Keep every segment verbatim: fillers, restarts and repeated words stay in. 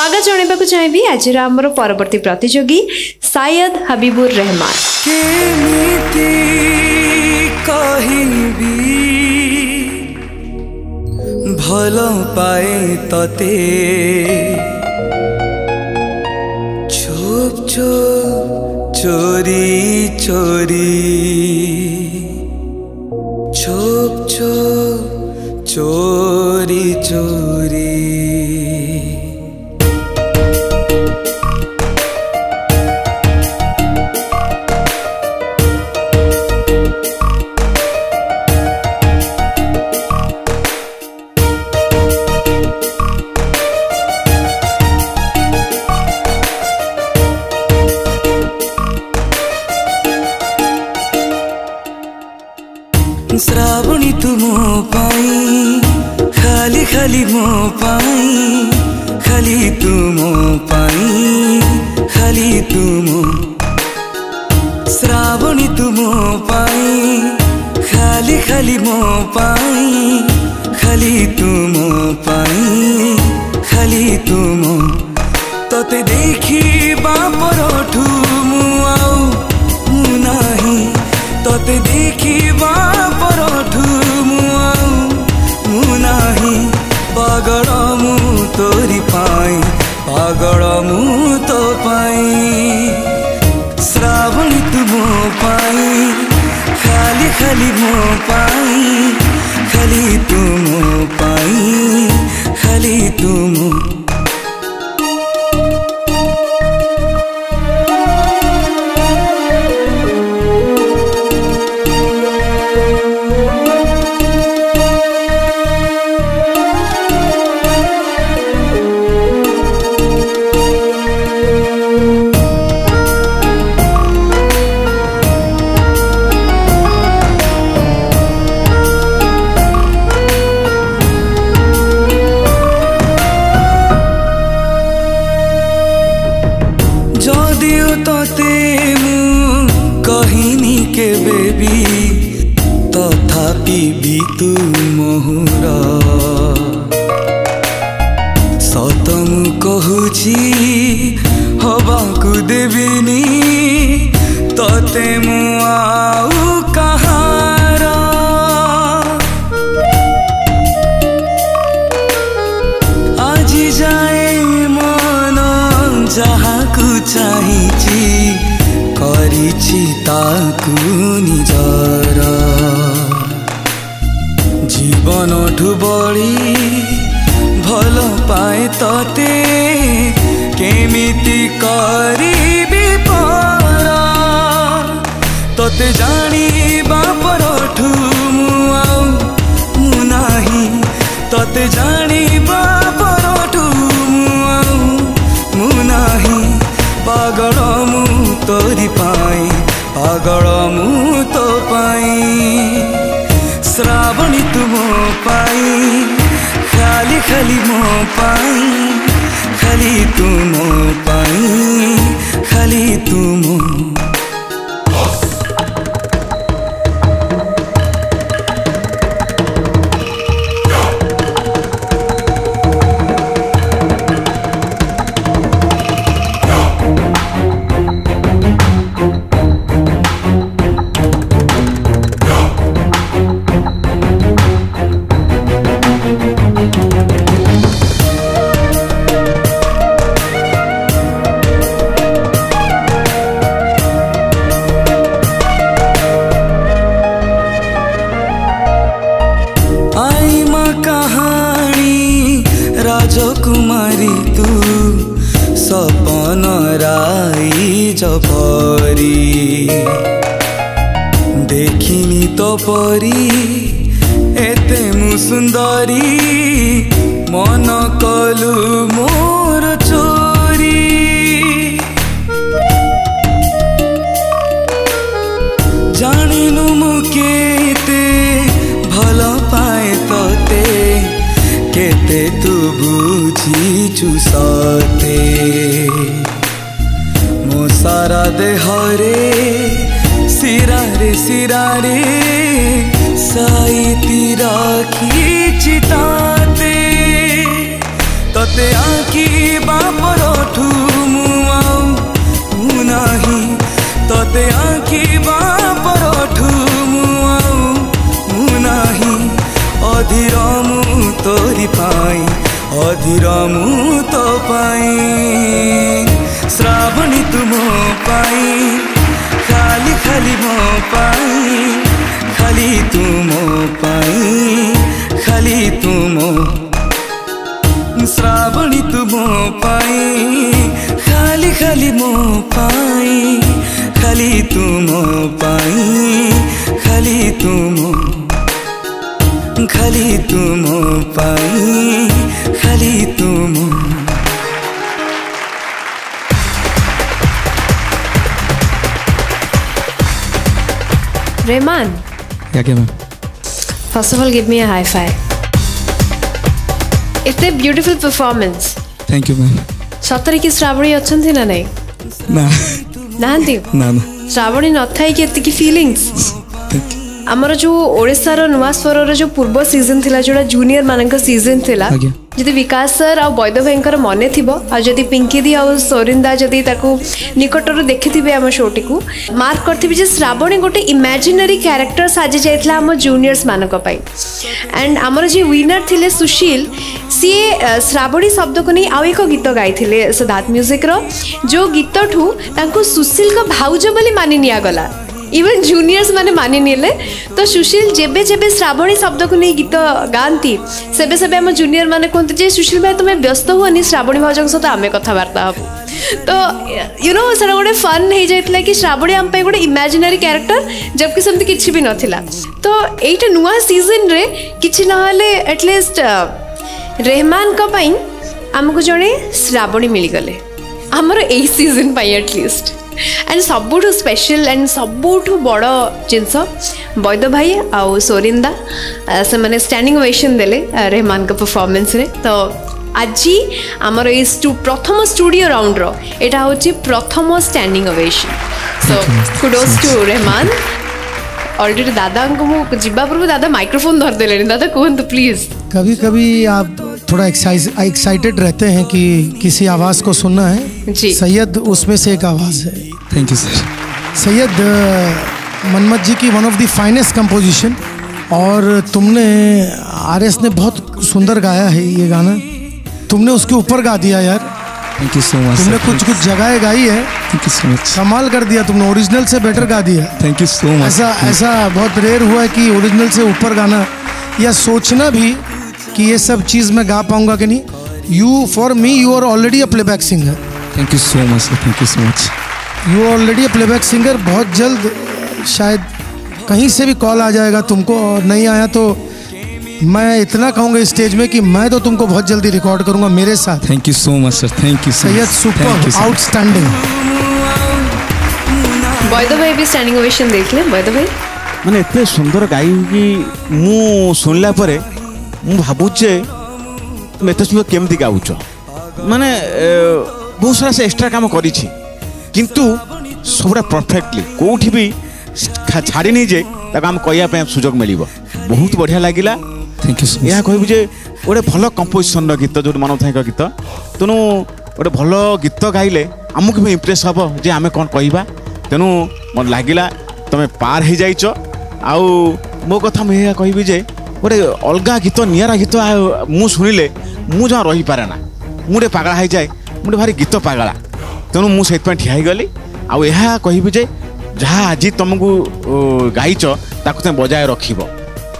स्वागत जणाइबाकु चाहिबी आजिर आमर परवर्ती प्रतियोगी सायद हबीबुर रहमान। केमिति कहिबी भलो पाए तते चुप चुप चोरी चोरी चुप चुप चोरी चोरी श्रावणी तू मो पाई खाली खाली मो पाई खाली तू मो पाई खाली तू मो श्रावणी तू मो पाई खाली खाली मो पाई खाली तू मो पाई खाली तू मो तोते देखी बापरोठू मु आऊ मु नाही तोते देखी पागल मु तोरी पाई पागल मु तो पाई श्रावण तू मो पाई खाली खाली मो पाई खाली तू मो पाई खाली तू मो जीवन ठू बड़ी भल पाए तोते केमिति करिबी पर तोते जानी बापर ठू मु आऊ मु नाही तोते जानी बापर ठू मु आऊ मु नाही पागल मु तोरी पाए पागल मु तो पाए श्रावणी तू मो पाई खाली खाली मो पाई खाली तू मो पाई खाली तू मो राखी चिताते तोते आँखी बाप तो पाई श्रावणी तुम पाई खाली खाली मो पाई खाली तुम पाई खाली तुम श्रावणी तुम पाई खाली खाली मो पाई खाली तुम पाई खाली तुम खाली तुम पाई खाली तुम Rehman. Yeah, क्या ma'am? First of all, give me a high five. इतने beautiful performance. Thank you ma'am. सत्तरी की श्रावणी अच्छन थी ना नहीं? ना. ना थी? ना ना. श्रावणी न था ही कि इतनी की feelings. आमर जो ओडिशा रो नुआ स्वर जो पूर्व सीजन थिला जोड़ा जूनियर मानक सीजन थिला जदि विकास सर आ बैद भाई मन थी आदि पिंकी दी आ सोरिंदा जदि निकटर देखिथे आम शोटी को मार्क करें श्रावणी गोटे इमेजिनरी क्यारेक्टर साजी जाता आम जूनियर्स मानक एंड आमर जी विनर थिले सुशील सी श्रावणी शब्द को नहीं आउ एक गीत गाई सिद्धार्थ म्यूजिक्र जो गीतठू सुशील का भाउज बोली मानि निगला इवन जूनियर्स माने मानि नेले तो सुशील जेबे जेबे श्रावणी शब्द को नहीं गीत गाती सेबे सेबे हम जूनियर माने कहते जे सुशील भाई तुम्हें व्यस्त होनी श्रावणी भाजक सहित आम कथबार्ता हम तो यू नो सर गोटे फन हो जाता कि श्रावणी आम गोटे इमेजिनरी क्यारेक्टर जबकि सेमती किसी भी नाला तो यहीटा नुआ सीजन रे किसी ना एटलिस्ट रेहमान का पई हमको जड़े श्रावणी मिल गले हमर एई सीजन पई एटलिस्ट एंड सबुठू स्पेशल एंड सबुठू बड़ जिनस बैद भाई आउ सोरिंदा से मैंने स्टैंडिंग ओवेशन देले रेहमान का परफॉर्मेंस रे तो आज आमर ये स्टू प्रथम स्टूडियो राउंड रो एटा होची प्रथम standing ovation so kudos to Rehman already दादा को जीवा पूर्व दादा माइक्रोफोन धर देले दादा कहंतु प्लीज कभी कभी आप थोड़ा एक्साइटेड रहते हैं कि किसी आवाज़ को सुनना है जी। सैयद उसमें से एक आवाज़ है. Thank you sir. Syed Manmath ji की one of the finest composition और तुमने आर एस ने बहुत सुंदर गाया है ये गाना. तुमने उसके ऊपर गा दिया यार. Thank you so much. तुमने कुछ कुछ जगह गाई है. Thank you so much. कमाल कर दिया तुमने. ओरिजिनल से बेटर गा दिया. Thank you so much. ऐसा ऐसा बहुत रेयर हुआ है कि ओरिजिनल से ऊपर गाना या सोचना भी कि ये सब चीज़ मैं गा पाऊंगा कि नहीं. You for me you are already a playback singer. Thank you so much. Thank you so much. You are already a playback singer. बहुत जल्द शायद कहीं से भी कॉल आ जाएगा तुमको और नहीं आया तो मैं इतना कहूँगा स्टेज में कि मैं तो तुमको बहुत जल्दी रिकॉर्ड करूँगा मेरे साथ. Thank you so much sir. Thank you. Syed super outstanding. Baid भाई भी स्टैंडिंग ओवेशन देख लें. बैद भाई मैंने इतने सुंदर गाई कि मुँह सुनला पर मुझे भावुचे तुम एत सुंदर केमती गाऊच माने बहुत सारा से एक्सट्रा काम कर सबरा परफेक्टली कौट भी छाड़ी नहीं जे आम कह सुजोग मिल बहुत बढ़िया लगिला. Thank you. यह कहबूजे गोटे भल कंपोजिशन गीत जो मनोधायक गीत तेणु गोटे भल गीत गाइले आमको भी इम्प्रेस हे जे आम कौन कह तेणु मत लगिला तुम पार हो जाइच आउ मो कथा मुझे कहबी जे गोटे अलग गीत निरा गीत मु शुणिले मु जहाँ रही पारे ना मुझे पगला हो जाए मुझे भारी गीत पगला तेणु मुझे ठिया गली आउ यह कहबी जे जहाँ आज तुमको गाइच ताकू तुम बजाय रख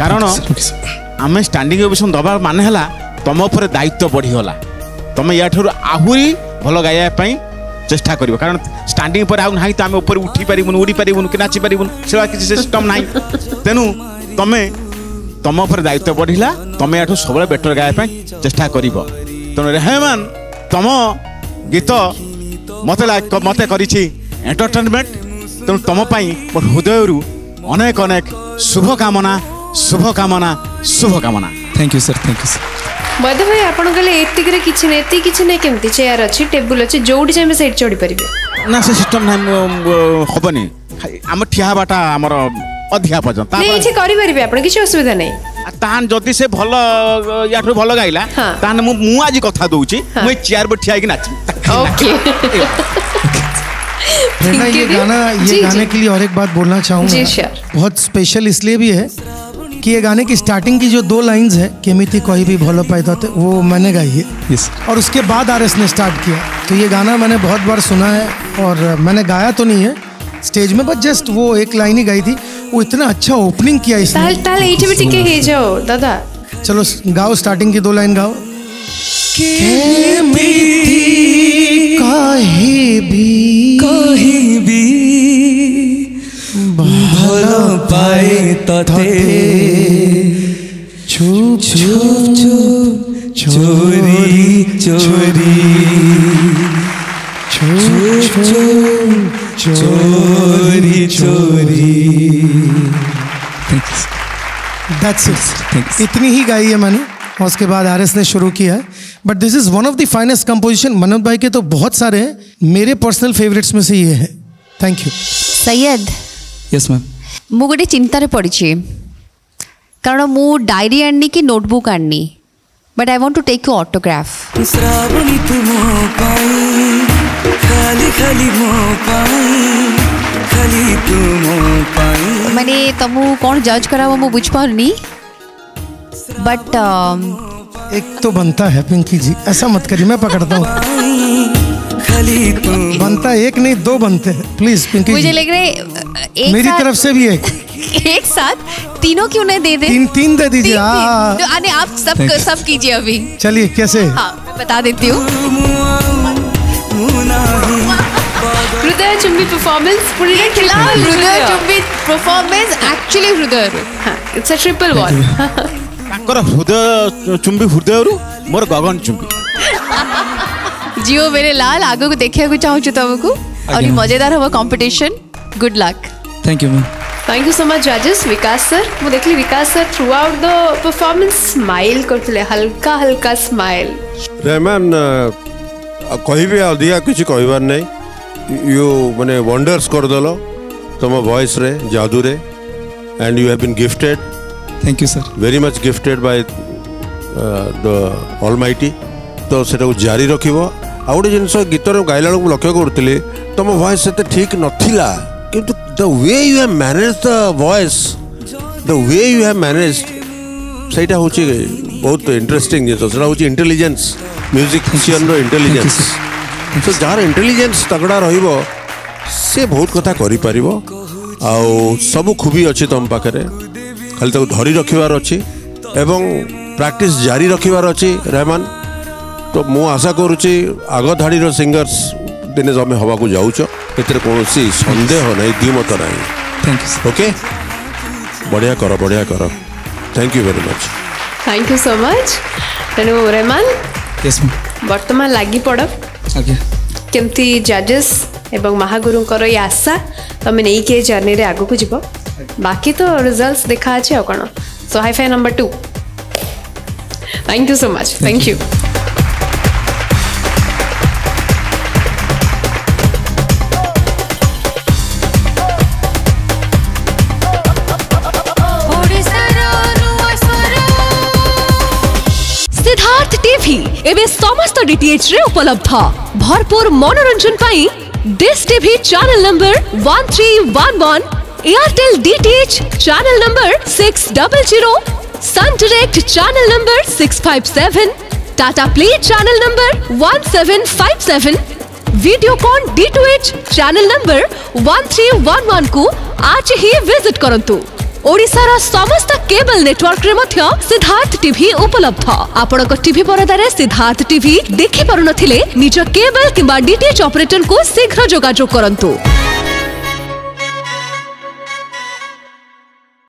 कारण आम स्टैंडिंग ओवेशन दबार मान है तुम उपर दायित्व बढ़ीगला तुम या आहुरी भल गाइवाई चेष्टा कर कारण स्टैंडिंग पर आउ ना तो आम उपर उठी पारूँ उड़ी पारूँ कि नाची पारूँ से किसी सिस्टम ना तेणु तुम्हें तुम उपर दायित्व बढ़ला तुम यू सब बेटर गाइवाई चेष्टा कर तेणु रेहमान तुम गीत मत मत एंटरटेनमेंट तेणु तुमपाई मोर हृदय अनेक अनेक शुभकामना शुभकामना शुभकामना. Thank you sir. Thank you sir. Baid भाई आपतिक किसी ना ये किसी ना केमती चेयर अच्छी टेबुल अच्छी जोटी चाहिए सही चढ़ी पारे ना से सिस्टम ना हेनी आम ठिया बाटा आमर अधिया पर्यटन नहीं करेंगे आप किसी असुविधा नहीं तान जदि से भल या भल गाइला तान मु आज कथा दूची मुझे चेयर पर ठिया नाची. ये गाना ये गाने के लिए और एक बात बोलना चाहूँगा. बहुत स्पेशल इसलिए भी है कि ये गाने की स्टार्टिंग की जो दो लाइंस है केमिति कोई भी भोलो पैदा होते वो मैंने गाई है yes. और उसके बाद आर एस ने स्टार्ट किया, तो ये गाना मैंने बहुत बार सुना है और मैंने गाया तो नहीं है स्टेज में, बट जस्ट वो एक लाइन ही गाई थी, वो इतना अच्छा ओपनिंग किया इसने। ताल एचबीटी के हे जो दादा, चलो गाओ स्टार्टिंग की दो लाइन गाओ। केमिति कोई भी कोई भी भलो पाए तते छुप छुप छुप चोरी चोरी छुप छुप चोरी चोरी। That's it. इतनी ही गाई है मैंने और उसके बाद आर एस ने शुरू किया है। But this is one of the finest composition. Manoj भाई के तो बहुत सारे हैं, मेरे पर्सनल फेवरेट्स में से ये है। Thank you Syed. Yes ma'am. मु गोटे चिंतार पड़ी कारण मु डायरी आनी कि नोटबुक आनी, but I want to take you autograph. खाली खाली मो पाई खाली तू मो पाई। मैंने तुम कौन जज करा वो बुझ पाऊनी, बट एक तो बनता है पिंकी जी, ऐसा मत करिए, मैं पकड़ता हूँ। खाली तू बनता है, एक नहीं दो बनते हैं, प्लीज पिंकी। मुझे लग रहा है मेरी तरफ से भी एक एक साथ तीनों क्यों नहीं दे दे, तीन तीन दे दीजिए। अरे आप सब सब कीजिए अभी। चलिए कैसे बता देती हूँ। हृदय चुम्बी परफॉर्मेंस पूरी के खिलाफ। हृदय चुम्बी परफॉर्मेंस एक्चुअली हृदय। हां इट्स अ ट्रिपल वॉल। तांकर हृदय चुम्बी हृदय रु मोर गगन चुम्बी। जियो मेरे लाल आगो को देखिया को चाहू छु तबको और ये मजेदार होबो competition. Good luck. Thank you ma'am. Thank you so much Rajesh. Vikas sir मु देखली Vikas sir throughout the performance smile करथले, हल्का हल्का स्माइल। रहमान कह अधिका किसी कहबार नहीं, यू मैंने वंडर्स करदेल तुम वॉइस रे जादू रे and you have been gifted. Thank you sir. Very much gifted by the almighty. तो सेटा जारी रखिए। आ गोटे जिनस गीत गाइला बेलू लक्ष्य करी तुम वॉइस से ठीक नाला कि the way you have manage the voice the way you have manage सेटा हूँ बहुत इंटरेस्टिंग जिन से हूँ इंटेलिजेंस म्यूजिशियन इंटेलिजेंस। तो जार इंटेलिजेंस तगड़ा रहिबो से बहुत कथा करि परिबो आउ सब खूबी अच्छी तुम पाखे, खाली ताको धरि रखिवार अछि एवं प्रैक्टिस जारी रखिवार अछि रहमान। तो मु आशा करूची आगो धाड़ी रो सिंगर्स दिने जमे हवा को जाउचो, एतरे कोनोसी संदेह नै दिमत नै। Thank you. ओके बढ़िया करो बढ़िया करो। Thank you very much. Thank you so much. Tanu Rahman. Yes ma'am. बर्तमान लगी पड़ केमती जजेस एवं महागुरु आशा तुम नहीं के जर्नी रे आगु को जीव। बाकी तो रिजल्ट्स देखा अच्छे आ कौन। So hi fi number two. Thank you so much. Thank you. Siddharth TV एवं समस्त डीटीएच रे उपलब्ध भरपूर मनोरंजन पाई Dish TV channel number one three one one, Airtel DTH channel number six double zero, Sun Direct channel number six five seven, Tata Play channel number one seven five seven, Videocon DTH channel number one three one one को आज ही visit करंतु। ओडिशा रा समस्त cable network रे मध्य Siddharth TV उपलब्ध। आपण को TV परदार Siddharth TV देखि पारु नथिले निज केबल किबा डीटीएच ऑपरेटर को शीघ्र जोगाजोग करंतु।